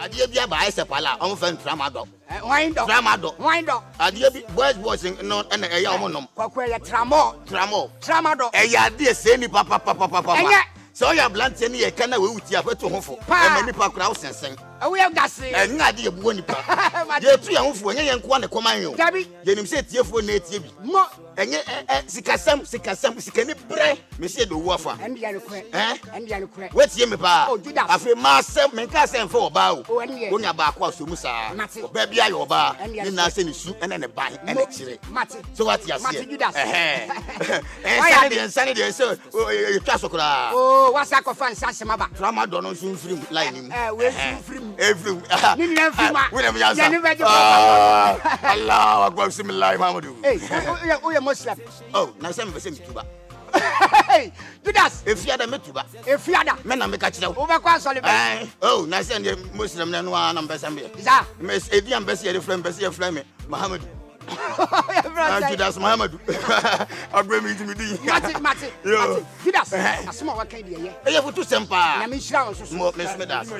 Adieu bien bah c'est pas là on fait un tramador. Tramador. Adieu bien boys non en est ya mon nom. Quoi quoi ya tramador. Et ya dit c'est ni papa. So ya blanc c'est ni eka na we uti afeto hofo. E mani pa kura o sensen. E we gase. E nya de ye buo ni pa. Je tu ya hofo nya yenko na koman yo. Je nim se tiefo na tie bi. Mo enye sikasam sikani bre. Me se do wo afa. En dia no kure. We tie me pa. Afi ma sem me ka sem fo oba o. O nya ba kwa so musa. Oba bi ayo oba. Ni na se ni su ene ne ban ene chire. So what ya se? Judas. Ensani de so. O twa sokura. Oh, what's that fan Sassamaba? Tramador no soon free lining. We're soon free. Allah, go see me live, Mamadou. Hey, we are Muslim. Oh, now some of Tuba. Hey, Judas. If you had a metuba, if you had a man, I'm a catcher. Oh, now send the Muslim, then one ambassador. Miss Eddie Ambassador, Flame, Mohammed. Judas Mohammed. I bring me to me. Mati. Yo. Judas. Asuma wakaidi yeye. Eye futu sempa. Na mishira osusu. Mo mesmedas.